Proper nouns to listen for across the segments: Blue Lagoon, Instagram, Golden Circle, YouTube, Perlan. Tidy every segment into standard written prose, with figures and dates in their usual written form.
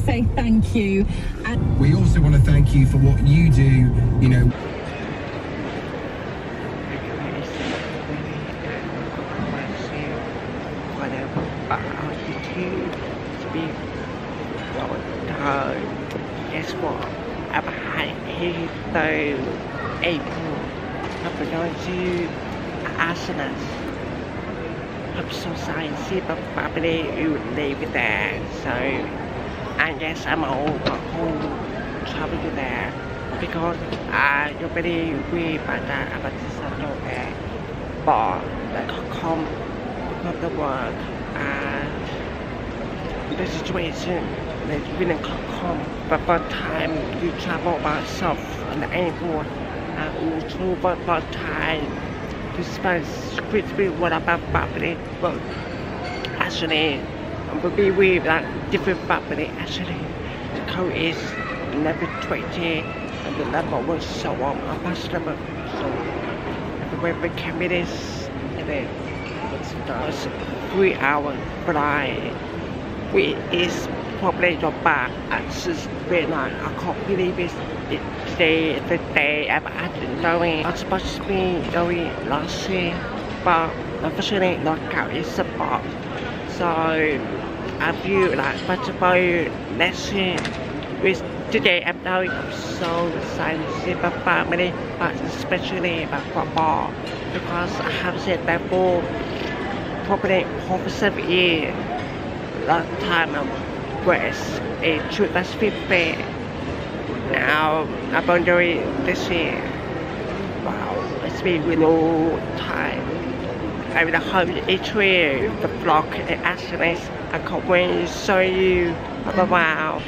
to say thank you. And we also want to thank you for what you do, you know. Guess what? I'm here, so April. I'm going to Asanas. I'm so sorry to see my family who live there. So I guess I'm all home traveling there because I usually we back about this there. But I come from the work and the situation. They didn't come, but by the time you travel by yourself on the airport, and also by the time to spend strictly what about family, but actually, we with like different family. Actually, the code is level 20, and the level was so on a bus level. So everywhere we can be this, and then it's 3 hour flight, which is probably your back and since midnight. I can't believe it. Today the day I've been doing. I was supposed to be doing last year, but unfortunately lockout is support. So I feel like much about next year. With today I'm doing. I'm so excited to see my family, but especially my football because I have said that for probably half of a year. Last time West in 2015. Now I'm doing this year. Wow, it's been a long time. I will hope each year the vlog and Ashley's. I can't wait to show you. Bye wow.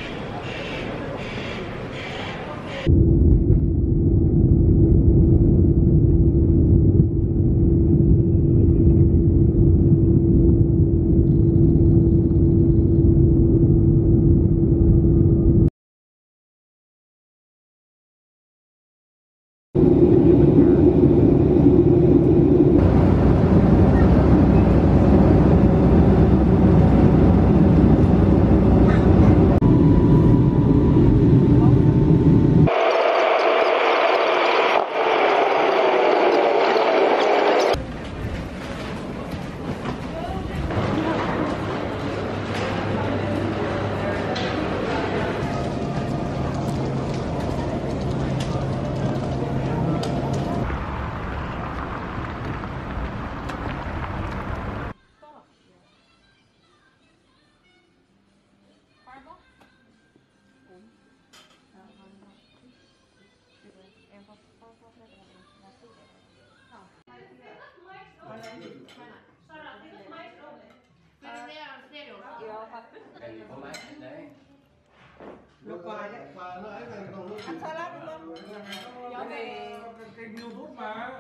Anh sao lát luôn. Nhỏ về cái YouTube mà.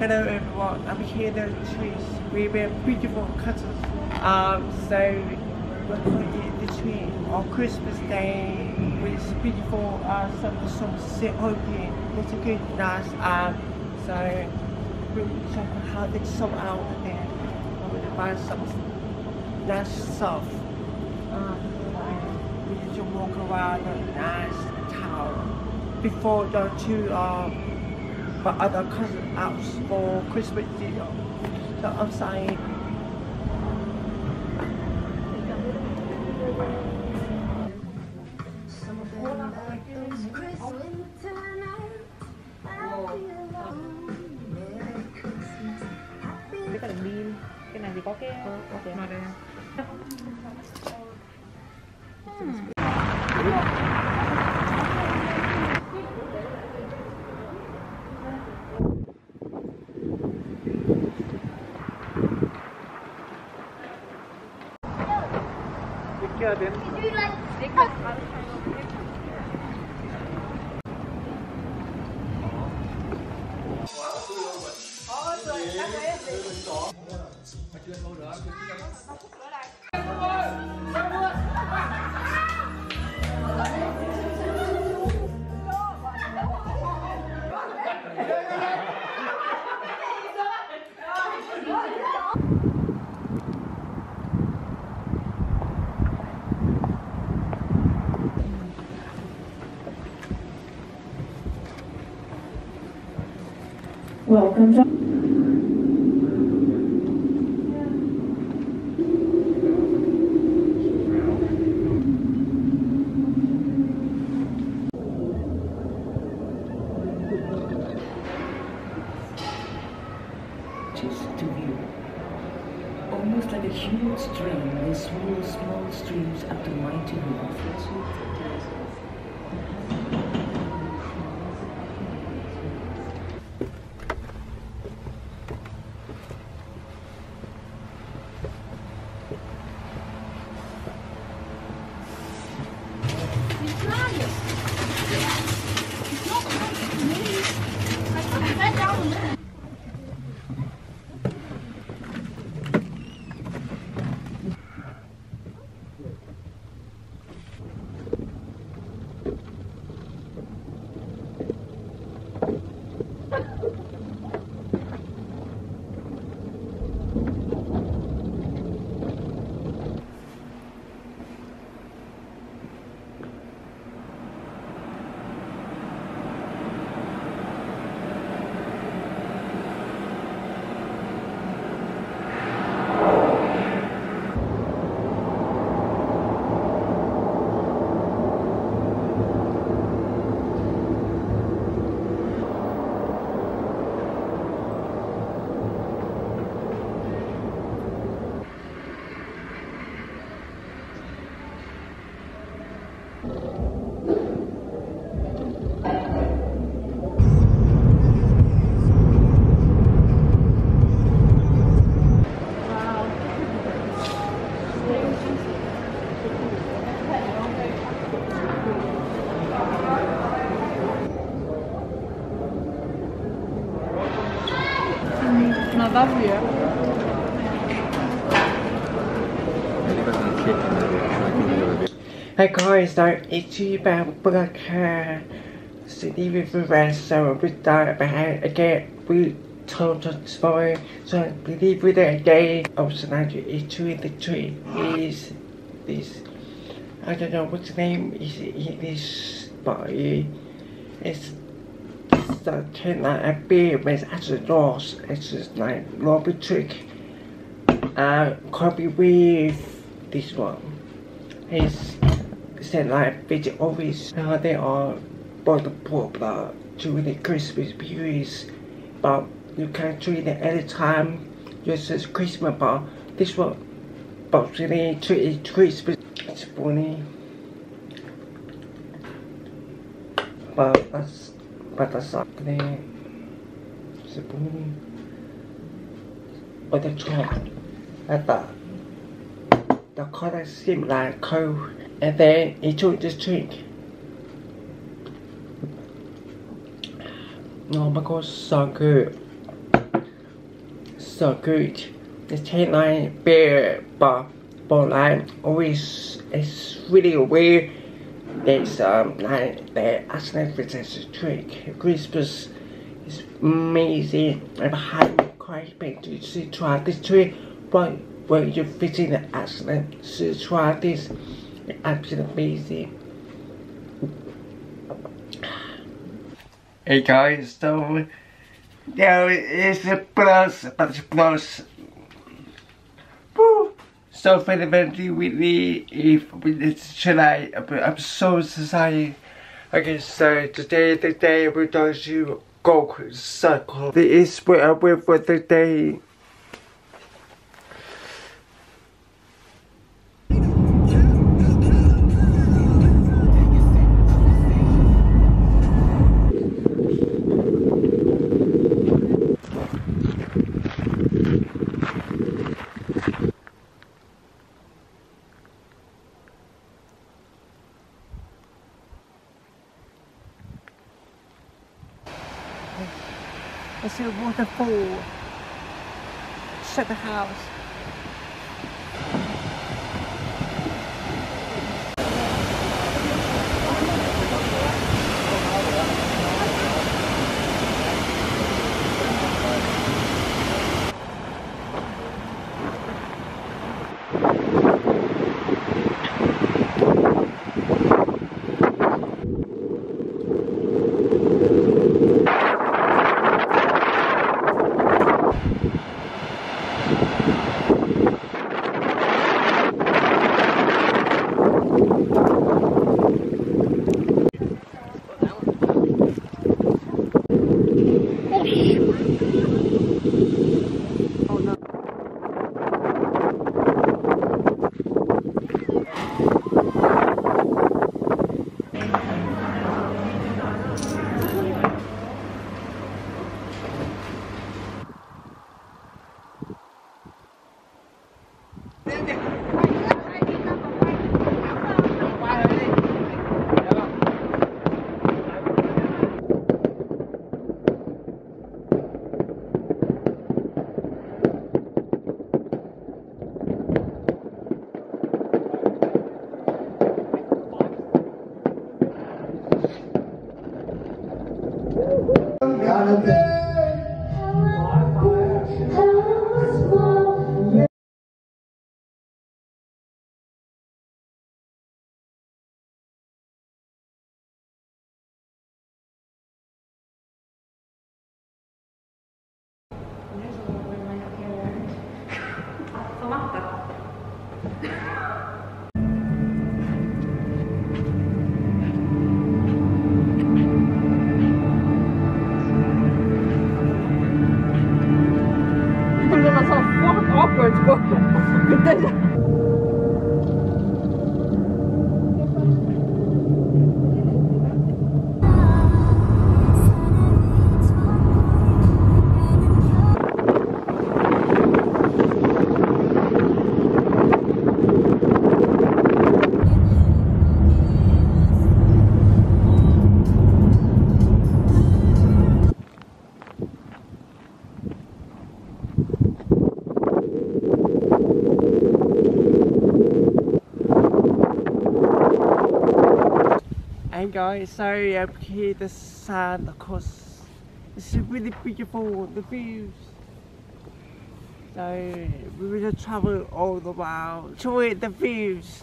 Hello everyone, I'm here in the trees. We wear beautiful cutters. So we're going to eat the tree on Christmas Day with beautiful some Ethiopian. It's a good nice so we'll check out how they sort out there. I'm going to buy some nice stuff. We need to walk around a nice town before the two but other cousins out for Christmas dinner. So I'm saying Welcome to just to view. Almost like a huge stream, they swirl small streams up to mighty waters. Guys, I'm Itchy Blacker. City with the rest, so we start behind again. We told the story, so believe with the day of Sanadu Itchy the tree is this. I don't know what's the name is in this body. It's the thing that I feel, but it's actually lost. It's just like lobby trick. Copy with this one. It's said like veggie always how they are both the poor blood during the Christmas periods, but you can't treat it any time just as Christmas, but this one but really treat it Christmas. It's funny. But that's ugly. It's funny. Or the top like that. The color seems like cold, and then he took this drink. Oh my god, so good. So good. It's 10 like beer, but like always, it's really weird. It's like they actually present this drink. Christmas is amazing. I'm highly recommended to try this drink. But when you're visiting the accident, so try this. It's absolutely amazing. Hey guys, so yeah, it's a plus, but it's a plus. Woo! So for the very weekly, if it's July, I'm so excited. Okay, so today we're going to Golden Circle. This is where I went for the day. I see a waterfall. Shut the house. Guys, sorry I'm here this side, of course this is really beautiful, the views, so we will travel all the while, enjoy the views.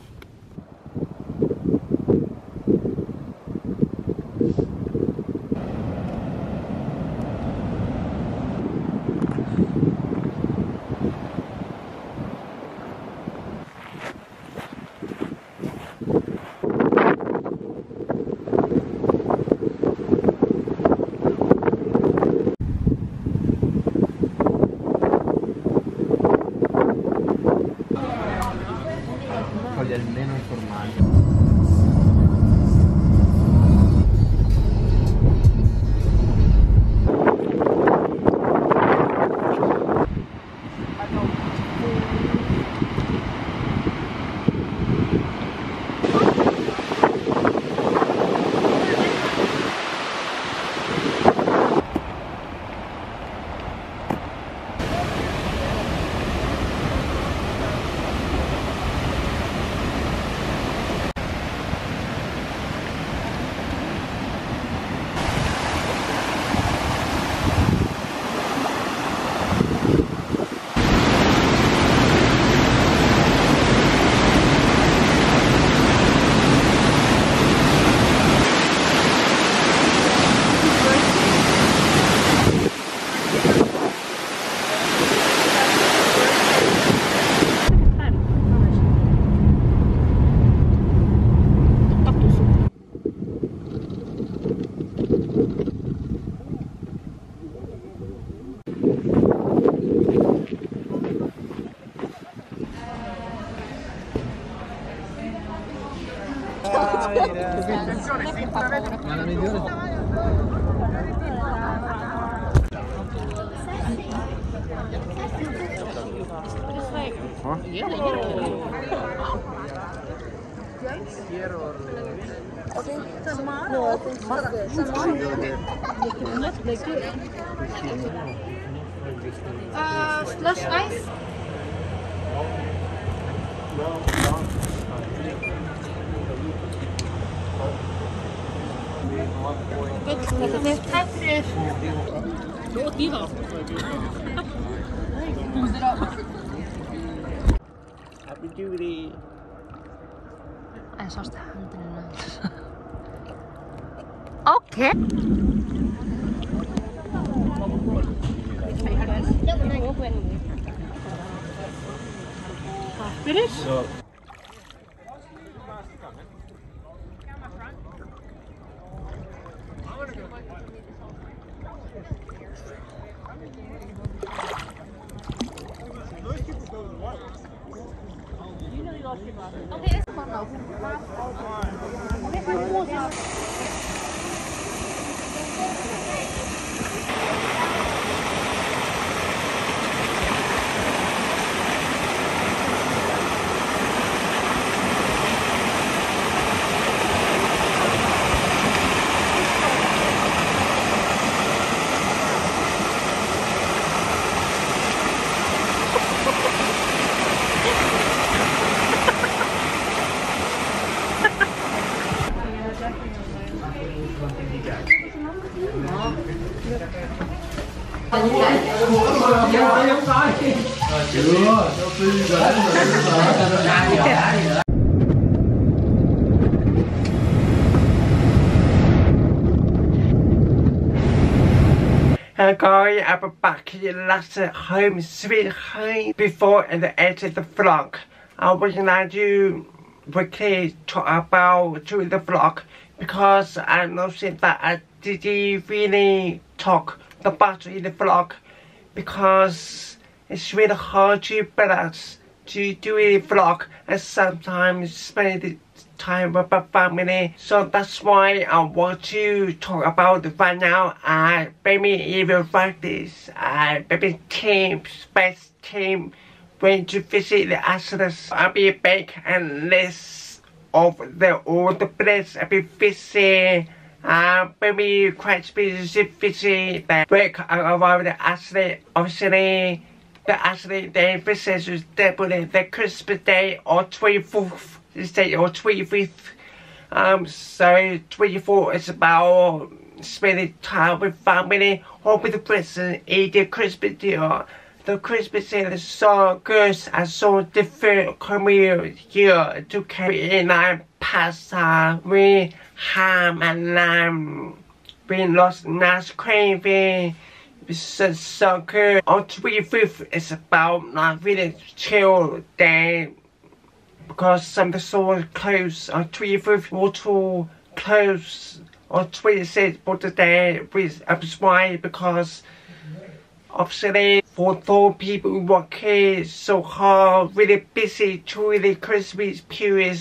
Huh? Tomorrow. Slush ice? Happy duty. I just haven't enough. Okay. Finish? So. Okay, that's about now. Hello guys, I'm back here last at home sweet home before and the end of the vlog. I would like to quickly talk about during the vlog because I noticed that I didn't really talk about in the vlog because it's really hard to balance to do a vlog and sometimes spend time with my family. So that's why I want to talk about it right now. And maybe even write this. And maybe teams, best team, when to visit the islands. I'll be back and list of the old place I'll be visiting. Maybe quite specific visit the work around the island, obviously. The athlete day visits is definitely the Christmas day or 24th day or 25th. So 24 is about spending time with family or with the person eating Christmas dinner. The Christmas dinner is so good and so different coming here to carry in like pasta with ham and lamb. We lost nice gravy. It's so good. On 25th, it's about like really chill day because some of the stores close. On 25th, water close. On 26th, water day with upswide because obviously for those people who work here so hard, really busy during the Christmas period.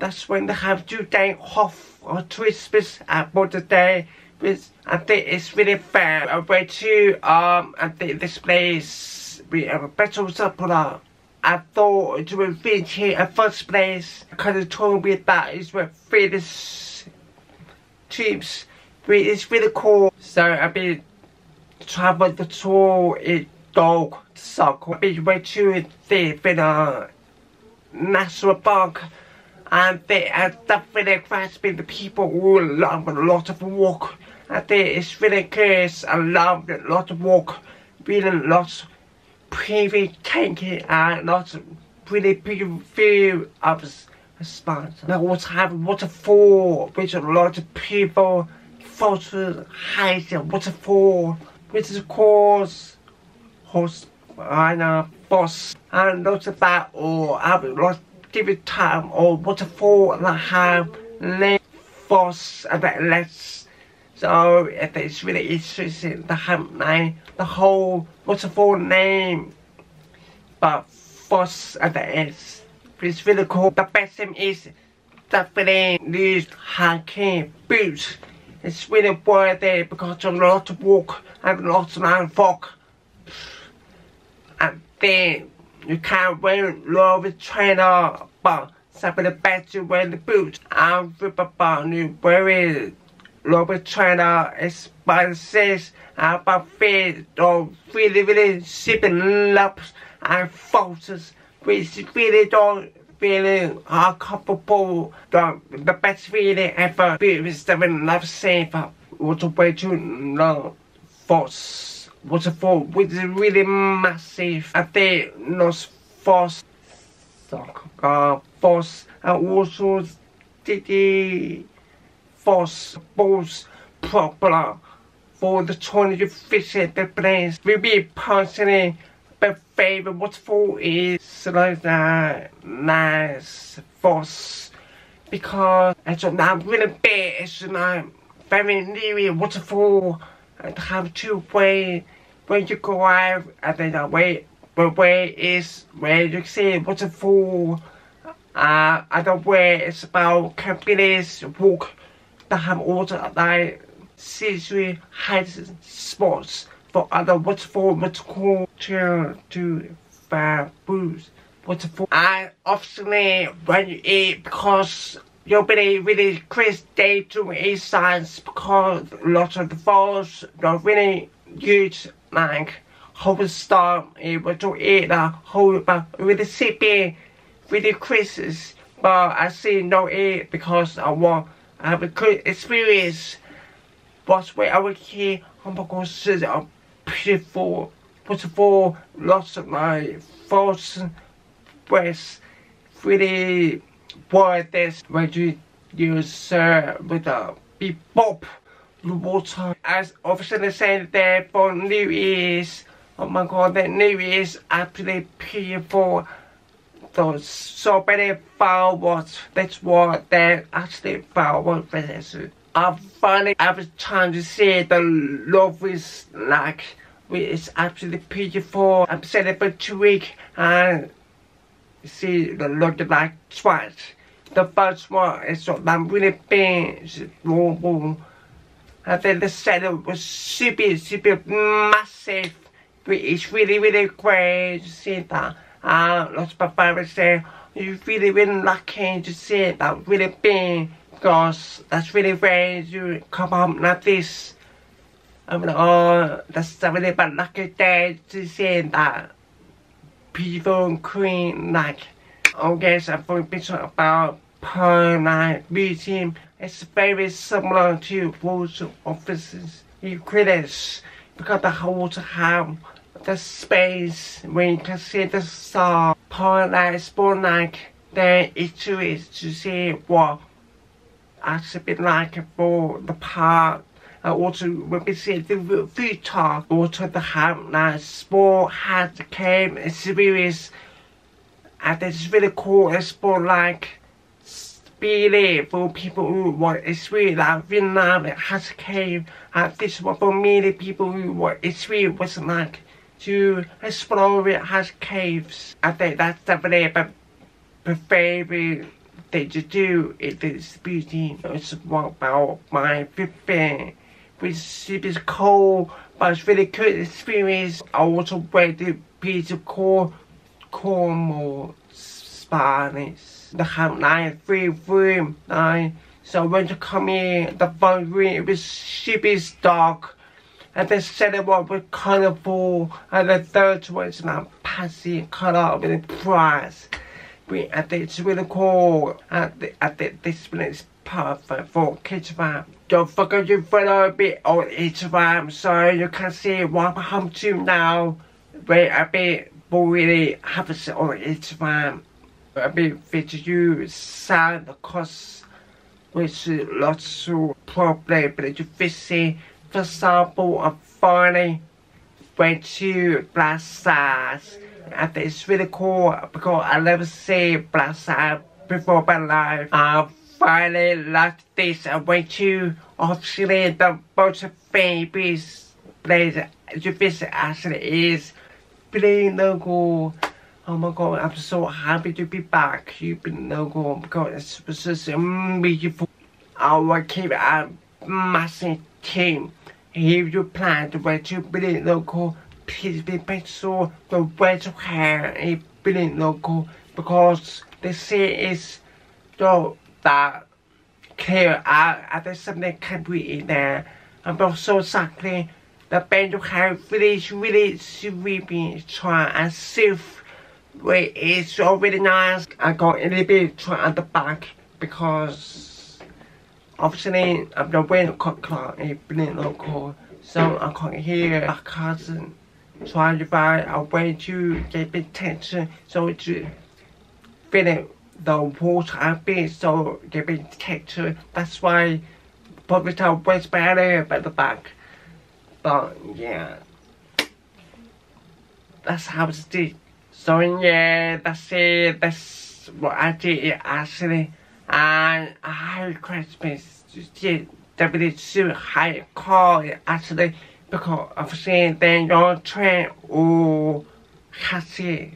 That's when they have 2 days off on Christmas and water day. I think it's really fair. I went to I think this place we have a better supplier. I thought it would be here at first place because they told me that it's with fitness teams, which is really cool. So I've been traveling the tour in Golden Circle. I went to the National Park. And they are definitely grasping the people who love a lot of walk. I think it's really good. I love a lot of walk. Really lots of pretty tanky and lots of pretty beautiful view of the spot. They also have waterfall with a lot of people photos hiding waterfall, which is called horse and boss. And lots of that or I have a lot different time or waterfall and I have less force a bit less, so I think it's really interesting to have like the whole waterfall name but force at the end. It's really cool. The best thing is definitely these hiking boots. It's really worth it because I'm a lot to walk and a lot of walk and then you can't wear a lot of trainer, but Stop in the bat, you wear the boots. I'll rip up on you, where is Robert China, expenses, I'll buy fish, or really, shipping laps and falses, which really don't feeling are comfortable. The best feeling ever, because the lifesaver was way too long for waterfall, which is really massive. I think not false. Force and also the force balls proper for the tournament of fish at the place. We'll be personally my favorite waterfall is slow down nice force because it's not really big, it's not very near waterfall and have two way when you go out and then I wait. But where is where you see waterfall, other way is about companies walk that have also like scenery hiding spots for other waterfall multiple to five booze waterfall. I obviously when you eat because your body really crisp day to eat science because lots of the falls not really huge like whole storm able to eat a whole but really sippy, really crisps, but I see no eat because I want I have a good experience. But when I was here, I'm going to see a beautiful, beautiful, lots of like false breasts, really worth this when you use with a big pop the water. As officially said there for New Year's. Oh my god, that New Year's actually beautiful. Those so many fireworks. That's what they actually fireworks. I finally every time to see the love is like it's absolutely beautiful. I'm celebrating 2 weeks and see the love like twice. The first one is what I'm really being normal. And then the second was super, super massive. It's really great to see that. Lots of my friends say you're really lucky to see that really big because that's really rare you come home like this. I'm like, oh, that's a really bad lucky day to see that beautiful queen like. Oh yes, I'm going to be talking about Pearl Night Museum. It's very similar to water offices in Critics. Because the whole have the space where you can see the star, paradise, born like, then it too is to see what actually been like for the park. And also when we see the future, also the have like sport has came experience and it's really cool and sport like really for people who want it's really like Vietnam it has came and this one for many people who want it's really wasn't like to explore it has caves. I think that's definitely my favorite thing to do in this beauty. It's about my favorite which is cold but it's really good experience. I also went to piece of Cornwall Spanish. They have like 3 rooms, like, so when you come in, the first room is super dark, and the second one was colorful, and the third one is like pasty color with price. I think it's really cool, and I think this one is perfect for kids' vibe. Don't forget you follow me on Instagram so you can see what I'm home to now. Wait a bit, but really have it on Instagram. I mean, with you sound cost which lots of problems that you visit. For example, I finally went to Brazil and it's really cool because I never seen Brazil before my life. I finally liked this. I went to obviously the most famous place you visit actually is Blue Lagoon. Oh my god, I'm so happy to be back. You've been no good because it's just beautiful. Our team are a massive team. If you plan to went to Building Local, please be sure the way to hair is Building Local because the sea is don't that care other something can be in there. And also sadly, the band have really try and safe way is so really nice. I got a little bit try at the back because obviously I'm the wind clock a blind local, so I can't hear my cousin trying to buy a way to get attention, so it's feeling the water a bit, so get a texture. That's why probably time was better by the back. But yeah, that's how it's did. So yeah, that's it. That's what I did actually. And I had Christmas. Yeah, definitely should high call actually, because obviously then your train or taxi,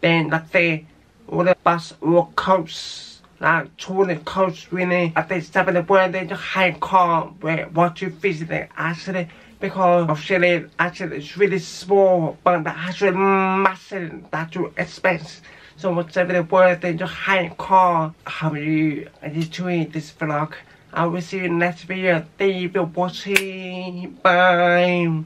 then let's say all the bus or coach, like touring coach really. I think seven point then you high call where what you visit actually. Because obviously, actually, it's really small, but the actual massive that you expect. So whatever the word, then just high call. How are you enjoying this vlog? I will see you next video. Thank you for watching. Bye.